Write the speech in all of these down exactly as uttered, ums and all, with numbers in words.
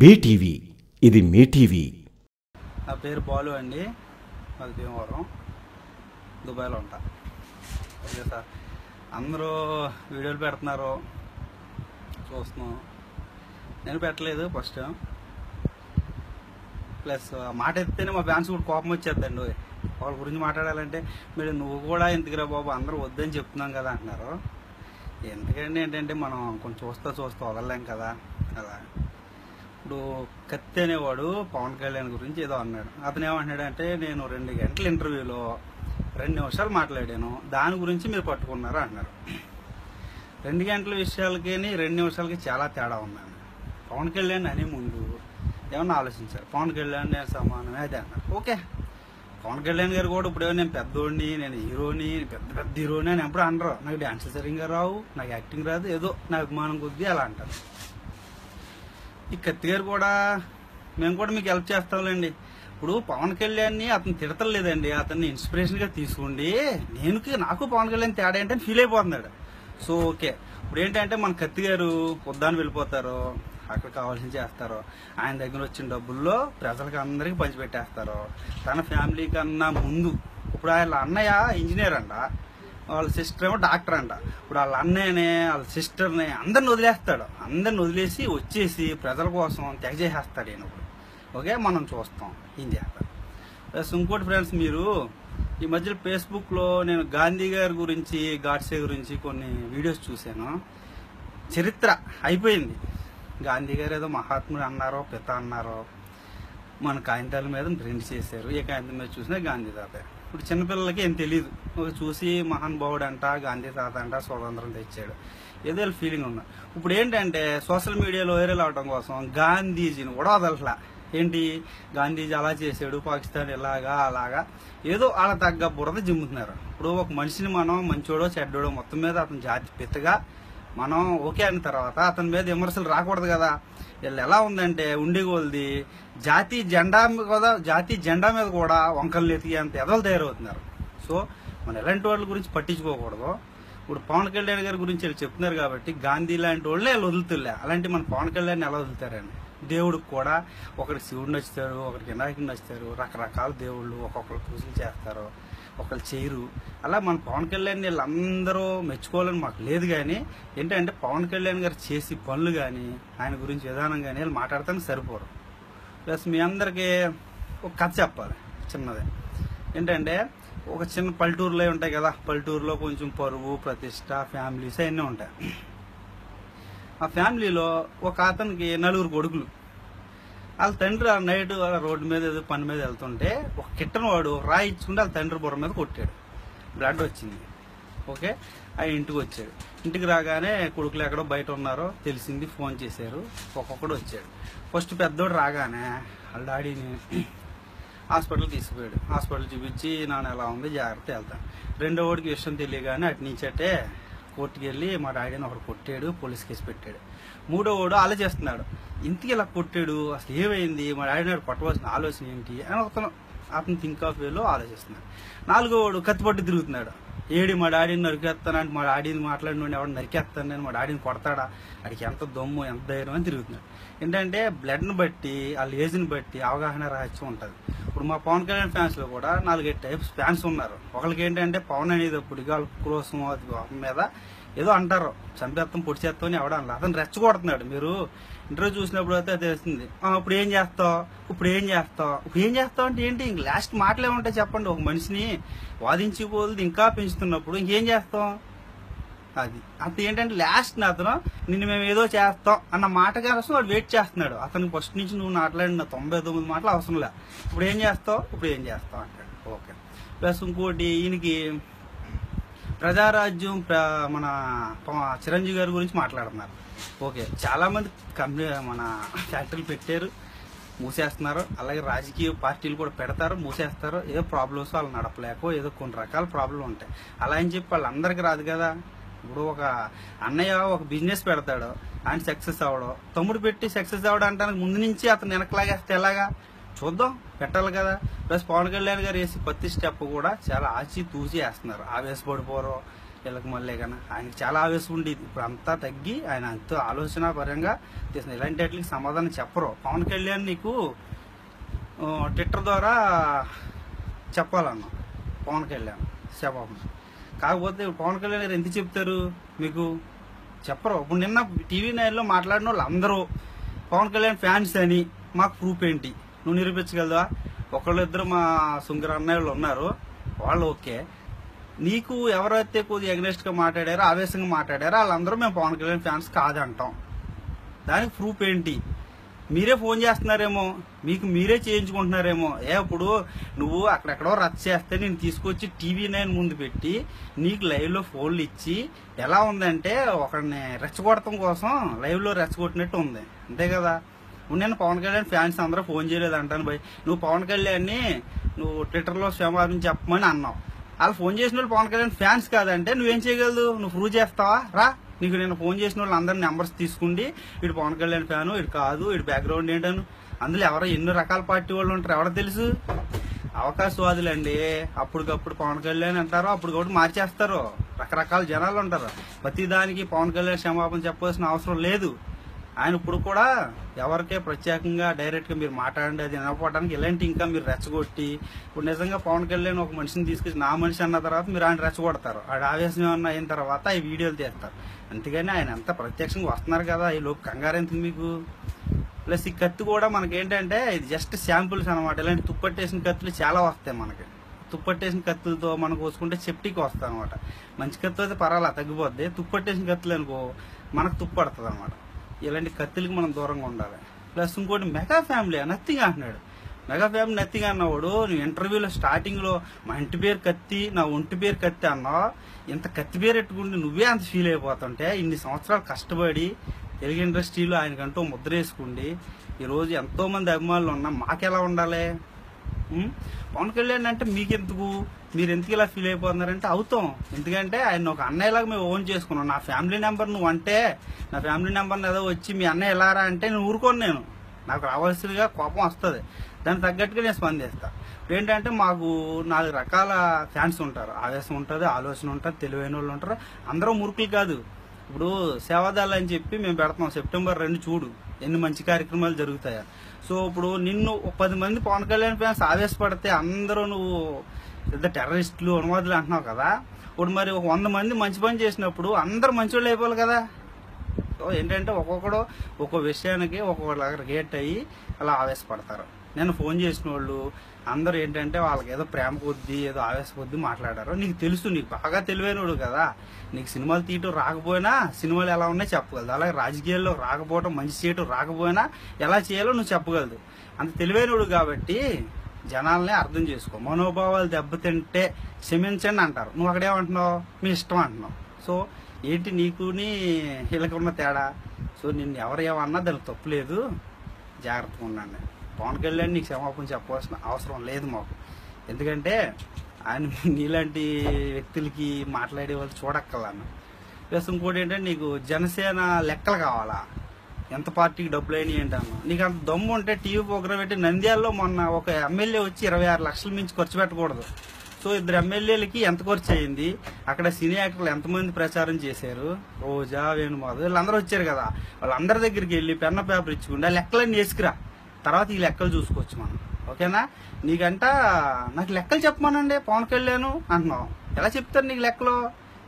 BTV ఇది మీ TV. నా పేరు బాలు అండి, మాది భీమవరం, దుబాయ్లో ఉంటా. ఓకే సార్, అందరూ వీడియోలు పెడుతున్నారు, చూస్తున్నాం. నేను పెట్టలేదు ఫస్ట్, ప్లస్ మాట ఎత్తేనే మా ఫ్యాన్స్ కూడా కోపం వచ్చేద్దండి. వాళ్ళ గురించి మాట్లాడాలంటే మీరు నువ్వు కూడా ఎందుకురా బాబు అందరూ వద్దని చెప్తున్నాం కదా అంటున్నారు. ఎందుకంటే ఏంటంటే మనం కొంచెం చూస్తా చూస్తూ వదలలేం కదా. అలా ఇప్పుడు కత్తి అనేవాడు పవన్ కళ్యాణ్ గురించి ఏదో అన్నాడు. అతను ఏమంటున్నాడు అంటే, నేను రెండు గంటల ఇంటర్వ్యూలో రెండు నిమిషాలు మాట్లాడాను, దాని గురించి మీరు పట్టుకున్నారు అన్నారు. రెండు గంటల విషయాలకి రెండు నిమిషాలకి చాలా తేడా ఉందండి. పవన్ కళ్యాణ్ అనే ముందు ఏమన్నా ఆలోచించారు, పవన్ కళ్యాణ్ నేను సమానమే అదే అన్నారు. ఓకే, పవన్ కళ్యాణ్ గారు కూడా ఇప్పుడు నేను పెద్దోడిని, నేను హీరోని, పెద్ద పెద్ద హీరోని అని ఎప్పుడు అనరు. నాకు డాన్స్ సరిగ్గా రావు, నాకు యాక్టింగ్ రాదు, ఏదో నా అభిమానం కొద్దీ అలా అంటారు. ఈ కత్తి గారు కూడా, మేము కూడా మీకు హెల్ప్ చేస్తాంలేండి. ఇప్పుడు పవన్ కళ్యాణ్ని అతను తిడతలేదండి, అతన్ని ఇన్స్పిరేషన్గా తీసుకోండి. నేను నాకు పవన్ కళ్యాణ్ తేడా ఏంటని ఫీల్ అయిపోతున్నాడు. సో ఓకే, ఇప్పుడు ఏంటంటే మన కత్తి గారు వద్దాని వెళ్ళిపోతారు, అక్కడ కావాల్సింది చేస్తారు, ఆయన దగ్గర వచ్చిన డబ్బుల్లో ప్రజలకు అందరికీ పంచిపెట్టేస్తారు. తన ఫ్యామిలీ కన్నా ముందు ఇప్పుడు ఆయన అన్నయ్య ఇంజనీర్ అంట, వాళ్ళ సిస్టర్ ఏమో డాక్టర్ అంట. ఇప్పుడు వాళ్ళ అన్నయ్యనే వాళ్ళ సిస్టర్ని అందరిని వదిలేస్తాడు, అందరిని వదిలేసి వచ్చేసి ప్రజల కోసం తెగ చేసేస్తాడు. ఈయన ఇప్పుడు ఓకే మనం చూస్తాం ఏం చేస్తాడు. ప్లస్ ఇంకోటి ఫ్రెండ్స్, మీరు ఈ మధ్యలో ఫేస్బుక్లో నేను గాంధీ గారి గురించి, గాడ్సే గురించి కొన్ని వీడియోస్ చూశాను. చరిత్ర అయిపోయింది. గాంధీ గారు ఏదో మహాత్ముడు అన్నారో పిత అన్నారో మన కాగితాల మీద ప్రింట్ చేశారు. ఏ కాగితం మీద చూసినా గాంధీ తాత. ఇప్పుడు చిన్నపిల్లలకి ఏం తెలియదు, చూసి మహానుభావుడు అంట, గాంధీ తాత అంట, స్వాతంత్రం తెచ్చాడు, ఏదో ఫీలింగ్ ఉన్నా. ఇప్పుడు ఏంటంటే సోషల్ మీడియాలో వైరల్ అవడం కోసం గాంధీజీని కూడా వదలట్లా. ఏంటి గాంధీజీ అలా చేశాడు, పాకిస్తాన్ ఇలాగా అలాగా, ఏదో వాళ్ళ తగ్గ బురద జిమ్ముతున్నారు. ఇప్పుడు ఒక మనిషిని మనం మంచోడో చెడ్డోడో మొత్తం మీద అతను జాతి పితగా మనం ఓకే అయిన తర్వాత అతని మీద విమర్శలు రాకూడదు కదా. వీళ్ళు ఎలా ఉందంటే ఉండి కొలది జాతీయ జెండా మీద, జాతీయ జెండా మీద కూడా వంకలు ఎతికి అంత ఎదలు తయారవుతున్నారు. సో మనం ఎలాంటి వాళ్ళ గురించి పట్టించుకోకూడదు. ఇప్పుడు పవన్ కళ్యాణ్ గారి గురించి వీళ్ళు చెప్తున్నారు కాబట్టి గాంధీ లాంటి వాళ్ళే వీళ్ళు వదులుతులే. అలాంటి మన పవన్ కళ్యాణ్ ఎలా వదులుతారని, దేవుడికి కూడా ఒకరికి శివుడు నచ్చుతారు, ఒకరికి వినాయకుడు నచ్చుతారు, రకరకాల దేవుళ్ళు ఒక్కొక్కరు పూజలు చేస్తారు, ఒకళ్ళు చేయరు. అలా మన పవన్ కళ్యాణ్ వీళ్ళందరూ మెచ్చుకోవాలని మాకు లేదు. కానీ ఏంటంటే పవన్ కళ్యాణ్ గారు చేసి పనులు కానీ ఆయన గురించి విధానం కానీ వీళ్ళు మాట్లాడతానికి సరిపోరు. ప్లస్ మీ అందరికీ ఒక కథ చెప్పాలి చిన్నదే. ఏంటంటే ఒక చిన్న పల్లెటూరులో ఉంటాయి కదా, పల్లెటూరులో కొంచెం పరువు ప్రతిష్ట ఫ్యామిలీస్ అవన్నీ ఉంటాయి. ఆ ఫ్యామిలీలో ఒక అతనికి నలుగురు కొడుకులు. వాళ్ళ తండ్రి ఆ నైట్ వాళ్ళ రోడ్డు మీద ఏదో పని మీద వెళ్తుంటే ఒక కిట్టను వాడు రాయి ఇచ్చుకుంటే వాళ్ళ తండ్రి బుర్ర మీద కొట్టాడు, బ్లడ్ వచ్చింది. ఓకే, ఆయన ఇంటికి వచ్చాడు. ఇంటికి రాగానే కొడుకులు ఎక్కడో బయట ఉన్నారో తెలిసింది, ఫోన్ చేశారు, ఒక్కొక్కడు వచ్చాడు. ఫస్ట్ పెద్దోడు రాగానే వాళ్ళ డాడీని హాస్పిటల్ తీసుకుపోయాడు. హాస్పిటల్ చూపించి నాన్న ఎలా ఉంది జాగ్రత్త వెళ్తాను. రెండో వాడికి విషయం తెలియగానే అటు నుంచటే కోర్టుకి వెళ్ళి మా డాడీని ఒకడు కొట్టాడు, పోలీస్ కేసు పెట్టాడు. మూడో వాడు ఆలోచిస్తున్నాడు, ఇంతకీ ఇలా కొట్టాడు అసలు ఏమైంది, మా డాడీ నాడు కొట్టవలసిన ఆలోచన ఏంటి అని అతను అతను థింక్ ఆఫ్ వేలో ఆలోచిస్తున్నాడు. నాలుగో వాడు కత్తిపట్టు తిరుగుతున్నాడు, ఏడి మా డాడీని నరికేస్తానంటే, మా డాడీని మాట్లాడినండి ఎవడు నరికేస్తాను నేను, మా డాడీని కొడతాడా, అడికి ఎంత దమ్ము ఎంత ధైర్యం అని తిరుగుతున్నాడు. ఏంటంటే బ్లడ్ని బట్టి వాళ్ళ ఏజ్ని బట్టి అవగాహన రహస్యం ఉంటుంది. ఇప్పుడు మా పవన్ కళ్యాణ్ ఫ్యాన్స్లో కూడా నాలుగైదు టైప్స్ ఫ్యాన్స్ ఉన్నారు. ఒకరికి ఏంటంటే పవన్ అనేది పొడిగా క్రోసం మీద ఏదో అంటారు, చంపేత్తం పొడి చేస్తాం అని ఎవడన్నా అతను రెచ్చగొడుతున్నాడు. మీరు ఇంటర్వ్యూ చూసినప్పుడు అయితే తెలుస్తుంది, ఇప్పుడు ఏం చేస్తావు, ఇప్పుడు ఏం చేస్తావు, ఇప్పుడు ఏం చేస్తావు అంటే ఏంటి, ఇంక లాస్ట్ మాటలు ఏమంటే చెప్పండి. ఒక మనిషిని వాదించిపోదు ఇంకా పెంచుతున్నప్పుడు ఇంకేం చేస్తాం, అది అతను ఏంటంటే లాస్ట్ అతను నిన్ను మేము ఏదో చేస్తాం అన్న మాట కోసం వాడు వెయిట్ చేస్తున్నాడు. అతనికి ఫస్ట్ నుంచి నువ్వు మాట్లాడిన తొంభై తొమ్మిది మాటలు అవసరం లేదు, ఇప్పుడు ఏం చేస్తావు, ఇప్పుడు ఏం చేస్తావు అంటాడు. ఓకే, ప్లస్ ఇంకోటి ఈయనకి ప్రజారాజ్యం మన చిరంజీవి గారి గురించి మాట్లాడుతున్నారు. ఓకే, చాలామంది కంపెనీ మన ఫ్యాక్టరీలు పెట్టారు, మూసేస్తున్నారు. అలాగే రాజకీయ పార్టీలు కూడా పెడతారు, మూసేస్తారు. ఏదో ప్రాబ్లమ్స్ వాళ్ళు నడపలేకో ఏదో కొన్ని రకాల ప్రాబ్లం ఉంటాయి. అలా అని చెప్పి వాళ్ళందరికీ రాదు కదా. ఇప్పుడు ఒక అన్నయ్య ఒక బిజినెస్ పెడతాడు, ఆయన సక్సెస్ అవ్వడం, తమ్ముడు పెట్టి సక్సెస్ అవ్వడం అంటానికి ముందు నుంచి అతను వెనకలాగేస్తే ఎలాగా. చూద్దాం పెట్టాలి కదా. ప్లస్ పవన్ కళ్యాణ్ గారు వేసి ప్రతి స్టెప్ కూడా చాలా ఆచి తూచి వేస్తున్నారు. ఆవేశపడిపోరు వీళ్ళకి మళ్ళీ కన్నా ఆయనకి చాలా ఆవేశం ఉండేది, ఇప్పుడు అంతా తగ్గి ఆయన అంత ఆలోచన పరంగా చేసిన ఇలాంటి వాటికి సమాధానం చెప్పరు. పవన్ కళ్యాణ్ నీకు ట్విట్టర్ ద్వారా చెప్పాలన్నా పవన్ కళ్యాణ్ శవం కాకపోతే పవన్ కళ్యాణ్ గారు ఎంత చెప్తారు మీకు చెప్పరు. ఇప్పుడు నిన్న టీవీ నైన్లో మాట్లాడిన వాళ్ళు అందరూ పవన్ కళ్యాణ్ ఫ్యాన్స్ అని, మాకు ప్రూఫ్ ఏంటి నువ్వు నిరూపించగలవా? ఒకళ్ళిద్దరు మా సుంగర అన్నయ్యలు ఉన్నారు, వాళ్ళు ఓకే. నీకు ఎవరైతే కొద్దిగా అగ్నెస్ట్గా మాట్లాడారో ఆవేశంగా మాట్లాడారో వాళ్ళందరూ మేము పవన్ కళ్యాణ్ ఫ్యాన్స్ కాదంటాం, దానికి ప్రూఫ్ ఏంటి? మీరే ఫోన్ చేస్తున్నారేమో, మీకు మీరే చేయించుకుంటున్నారేమో. ఏ ఇప్పుడు నువ్వు అక్కడెక్కడో రద్దు చేస్తే నేను తీసుకొచ్చి టీవీ నైన్ ముందు పెట్టి నీకు లైవ్లో ఫోన్లు ఇచ్చి ఎలా ఉందంటే ఒకరిని రెచ్చగొడటం కోసం లైవ్లో రెచ్చగొట్టినట్టు ఉంది, అంతే కదా. నేను పవన్ కళ్యాణ్ ఫ్యాన్స్ అందరూ ఫోన్ చేయలేదు అంటాను భయ్. నువ్వు పవన్ కళ్యాణ్ని నువ్వు ట్విట్టర్లో క్షమాపణ చెప్పమని అన్నావు, వాళ్ళు ఫోన్ చేసిన వాళ్ళు పవన్ కళ్యాణ్ ఫ్యాన్స్ కాదంటే నువ్వేం చేయగలదు? నువ్వు ప్రూవ్ చేస్తావా? రా, నీకు నేను ఫోన్ చేసిన వాళ్ళు అందరినీ నెంబర్స్ తీసుకుండి ఇటు పవన్ కళ్యాణ్ ఫ్యాను, ఇటు కాదు, ఇటు బ్యాక్గ్రౌండ్ ఏంటను, అందులో ఎవరో ఎన్నో రకాల పార్టీ వాళ్ళు ఉంటారు, ఎవరో తెలుసు. అవకాశవాదులు అండి, అప్పటికప్పుడు పవన్ కళ్యాణ్ అంటారు, అప్పటికప్పుడు మార్చేస్తారు, రకరకాల జనాలు ఉంటారు. ప్రతిదానికి పవన్ కళ్యాణ్ క్షమాపణ చెప్పాల్సిన అవసరం లేదు. ఆయన ఇప్పుడు కూడా ఎవరికే ప్రత్యేకంగా డైరెక్ట్గా మీరు మాట్లాడండి అది వినపడడానికి ఇలాంటి ఇంకా మీరు రెచ్చగొట్టి, ఇప్పుడు నిజంగా పవన్ కళ్యాణ్ ఒక మనిషిని తీసుకొచ్చి నా మనిషి అన్న తర్వాత మీరు ఆయన రెచ్చగొడతారు, ఆడ ఆవేశం ఏమన్నా అయిన తర్వాత ఈ వీడియోలు తీస్తారు. అంతేగాని ఆయన అంత ప్రత్యక్షంగా వస్తున్నారు కదా, ఈ లోపు కంగారు ఎందుకు మీకు? ప్లస్ ఈ కత్తి కూడా మనకేంటంటే ఇది జస్ట్ శాంపుల్స్ అనమాట. ఇలాంటి తుప్పట్టేసిన కత్తులు చాలా వస్తాయి మనకి, తుప్పట్టేసిన కత్తులతో మనం కోసుకుంటే చెప్టీకి వస్తాయి అనమాట. మంచి కత్తులు అయితే పర్వాలా తగ్గిపోద్ది, తుప్పట్టేసిన కత్తులు అనుకో మనకు తుప్పడుతుంది అనమాట. ఇలాంటి కత్తులకి మనం దూరంగా ఉండాలి. ప్లస్ ఇంకోటి మెగా ఫ్యామిలీ నథింగ్ అంటున్నాడు, మెగా ఫ్యామిలీ నథింగ్ అన్నవాడు నువ్వు ఇంటర్వ్యూలో స్టార్టింగ్లో మా ఇంటి పేరు కత్తి, నా ఒంటి పేరు కత్తి అన్నావు. ఇంత కత్తి పేరు పెట్టుకుంటే నువ్వే అంత ఫీల్ అయిపోతుంటే, ఇన్ని సంవత్సరాలు కష్టపడి తెలుగు ఇండస్ట్రీలో ఆయనకంటూ ముద్ర వేసుకుండి ఈరోజు ఎంతోమంది అభిమానులు ఉన్నా మాకెలా ఉండాలి? పవన్ కళ్యాణ్ అంటే మీకెందుకు, మీరు ఎందుకు ఇలా ఫీల్ అయిపోతున్నారంటే అవుతాం, ఎందుకంటే ఆయన ఒక అన్నయ్యలాగా మేము ఓన్ చేసుకున్నాం. నా ఫ్యామిలీ నెంబర్ నువ్వు అంటే నా ఫ్యామిలీ నెంబర్ ఏదో వచ్చి మీ అన్నయ్య ఎలా రా అంటే నేను ఊరుకోను, నేను నాకు రావాల్సిగా కోపం వస్తుంది, దానికి తగ్గట్టుగా నేను స్పందిస్తాను. ఏంటంటే మాకు నాలుగు రకాల ఫ్యాన్స్ ఉంటారు, ఆవేశం ఉంటుంది, ఆలోచన ఉంటుంది, తెలివైన వాళ్ళు ఉంటారు, అందరూ మురుకులు కాదు. ఇప్పుడు సేవాదాలు అని చెప్పి మేము పెడతాం సెప్టెంబర్ రెండు, చూడు ఎన్ని మంచి కార్యక్రమాలు జరుగుతాయా. సో ఇప్పుడు నిన్ను పది మంది పవన్ కళ్యాణ్ ఫ్యాన్స్ ఆవేశపడితే అందరూ నువ్వు పెద్ద టెర్రరిస్టులు అనువాదులు అంటున్నావు కదా, ఇప్పుడు మరి ఒక వంద మంది మంచి పని చేసినప్పుడు అందరు మంచి వాళ్ళు అయిపోవాలి కదా. సో ఏంటంటే ఒక్కొక్కడు ఒక్కొక్క విషయానికి ఒక్కొక్కరి గేట్ అయ్యి అలా ఆవేశపడతారు. నేను ఫోన్ చేసిన వాళ్ళు అందరూ ఏంటంటే వాళ్ళకి ఏదో ప్రేమ కొద్దీ ఏదో ఆవేశ కొద్దీ మాట్లాడారు. నీకు తెలుసు, నీకు బాగా తెలివైనడు కదా, నీకు సినిమాలు తీయటం రాకపోయినా సినిమాలు ఎలా ఉన్నాయో చెప్పగలదు, అలాగే రాజకీయాల్లో రాకపోవటం మంచి చేయటం రాకపోయినా ఎలా చేయాలో నువ్వు చెప్పగలదు. అంత తెలివైనడు కాబట్టి జనాల్ని అర్థం చేసుకో. మనోభావాలు దెబ్బతింటే క్షమించండి అంటారు, నువ్వు అక్కడేమంటున్నావు మీ ఇష్టం అంటున్నావు. సో ఏంటి నీకుని వీళ్ళకి ఉన్న తేడా? సో నిన్ను ఎవరు ఏమన్నా దానికి తప్పులేదు, జాగ్రత్తగా ఉండండి. పవన్ కళ్యాణ్ నీకు క్షమాపణ చెప్పవలసిన అవసరం లేదు మాకు, ఎందుకంటే ఆయన నీలాంటి వ్యక్తులకి మాట్లాడే వాళ్ళు చూడక్కలను. ప్లస్ ఇంకోటి ఏంటంటే నీకు జనసేన లెక్కలు కావాలా, ఎంత పార్టీకి డబ్బులు అయినాయి ఏంటన్నా, నీకు అంత దమ్ము ఉంటే టీవీ ప్రోగ్రామ్ పెట్టి నంద్యాలలో మొన్న ఒక ఎమ్మెల్యే వచ్చి ఇరవై ఆరు లక్షల మించి ఖర్చు పెట్టకూడదు. సో ఇద్దరు ఎమ్మెల్యేలకి ఎంత ఖర్చు అయింది, అక్కడ సినీ యాక్టర్లు ఎంతమంది ప్రచారం చేశారు, రోజా వేణుమాధవ్ వీళ్ళందరూ వచ్చారు కదా, వాళ్ళందరి దగ్గరికి వెళ్ళి పెన్న పేపర్ ఇచ్చుకుంటే ఆ లెక్కలన్నీ వేసుకురా, తర్వాత ఈ లెక్కలు చూసుకోవచ్చు మనం, ఓకేనా. నీకంట నాకు లెక్కలు చెప్పమానండి పవన్ కళ్యాణ్ అంటున్నావు, ఎలా చెప్తారు నీకు లెక్కలు?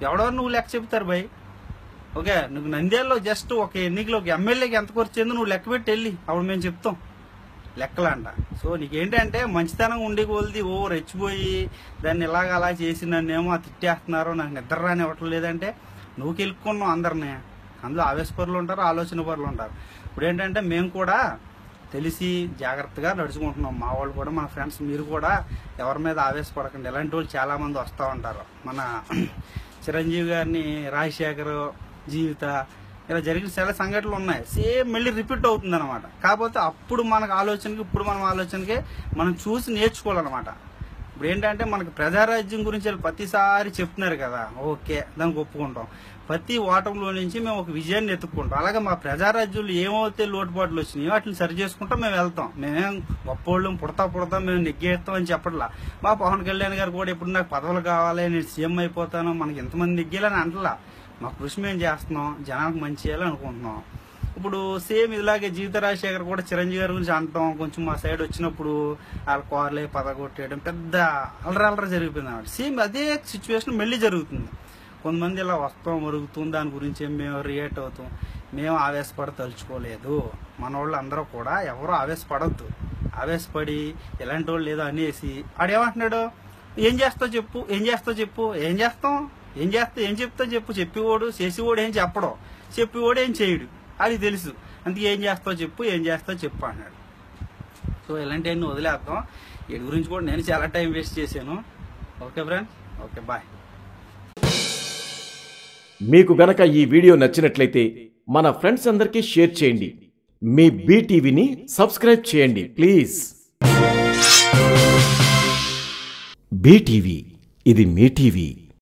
ఎవడెవరు నువ్వు లెక్క చెప్తారు భయ్? ఓకే నువ్వు నంద్యాలలో జస్ట్ ఒక ఎన్నికలు ఒక ఎమ్మెల్యేకి ఎంత ఖర్చుందో నువ్వు లెక్క పెట్టి వెళ్ళి అప్పుడు మేము చెప్తాం లెక్కలంట. సో నీకేంటంటే మంచితనం ఉండి కొలిది ఓ రెచ్చిపోయి దాన్ని ఇలాగ అలా చేసి నన్నేమో తిట్టేస్తున్నారు, నాకు నిద్ర రాని ఇవ్వటం లేదంటే నువ్వు కెలుక్కున్నావు అందరినీ, అందులో ఆవేశపరులు ఉంటారు, ఆలోచన పరులు ఉంటారు. ఇప్పుడు ఏంటంటే మేము కూడా తెలిసి జాగ్రత్తగా నడుచుకుంటున్నాం, మా వాళ్ళు కూడా మన ఫ్రెండ్స్, మీరు కూడా ఎవరి మీద ఆవేశపడకండి. ఇలాంటి వాళ్ళు చాలామంది వస్తూ ఉంటారు. మన చిరంజీవి గారిని రాజశేఖర్ జీవిత ఇలా జరిగిన చాలా సంఘటనలు ఉన్నాయి, సేమ్ మళ్ళీ రిపీట్ అవుతుంది అనమాట. కాకపోతే అప్పుడు మనకు ఆలోచనకి ఇప్పుడు మనం ఆలోచనకి మనం చూసి నేర్చుకోవాలన్నమాట. ఇప్పుడు ఏంటంటే మనకు ప్రజారాజ్యం గురించి వాళ్ళు ప్రతిసారి చెప్తున్నారు కదా, ఓకే దానికి ఒప్పుకుంటాం. ప్రతి ఓటంలో నుంచి మేము ఒక విజయాన్ని ఎత్తుక్కుంటాం. అలాగే మా ప్రజారాజ్యంలో ఏమైతే లోటుపాట్లు వచ్చినాయో వాటిని సరి చేసుకుంటా మేము వెళ్తాం. మేమేం గొప్పోళ్ళం పుడతా పుడతాం మేము నెగ్గేస్తాం అని చెప్పట్లా. మా పవన్ కళ్యాణ్ గారు కూడా ఇప్పుడు నాకు పదవులు కావాలి నేను సీఎం అయిపోతాను మనకి ఎంతమంది నెగ్గేయాలని అంటలా. మా కృషి మేము చేస్తున్నాం, జనానికి మంచి చేయాలని అనుకుంటున్నాం. ఇప్పుడు సేమ్ ఇలాగే జీవిత రాజశేఖర్ కూడా చిరంజీవి గారి గురించి అంటాం. కొంచెం మా సైడ్ వచ్చినప్పుడు వాళ్ళ కార్లే పదగొట్టేయడం పెద్ద అలరలర జరిగిపోయింది అన్నమాట. సేమ్ అదే సిచ్యువేషన్ మళ్ళీ జరుగుతుంది. కొంతమంది ఇలా వస్తాం మరుగుతుంది దాని గురించి మేము రియాక్ట్ అవుతాం. మేము ఆవేశపడ తలుచుకోలేదు. మన వాళ్ళు అందరూ కూడా ఎవరో ఆవేశపడద్దు. ఆవేశపడి ఇలాంటి వాళ్ళు ఏదో అనేసి ఆడేమంటున్నాడు, ఏం చేస్తావు చెప్పు, ఏం చేస్తావు చెప్పు, ఏం చేస్తాం, ఏం చేస్తావు, ఏం చెప్తావు చెప్పు. చెప్పేవాడు చేసేవాడు ఏం చెప్పడం, చెప్పేవాడు ఏం చేయడు, అది తెలుసు. అందుకే ఏం చేస్తావు చెప్పు, ఏం చేస్తావు చెప్పు అన్నాడు. సో ఇలాంటివన్నీ వదిలేద్దాం. వీటి గురించి కూడా నేను చాలా టైం వేస్ట్ చేశాను. Okay friends, okay bye. మీకు గనక ఈ వీడియో నచ్చినట్లయితే మన ఫ్రెండ్స్ అందరికీ షేర్ చేయండి. మీ బీటీవీని సబ్స్క్రైబ్ చేయండి ప్లీజ్. బీటీవీ, ఇది మీ టీవీ.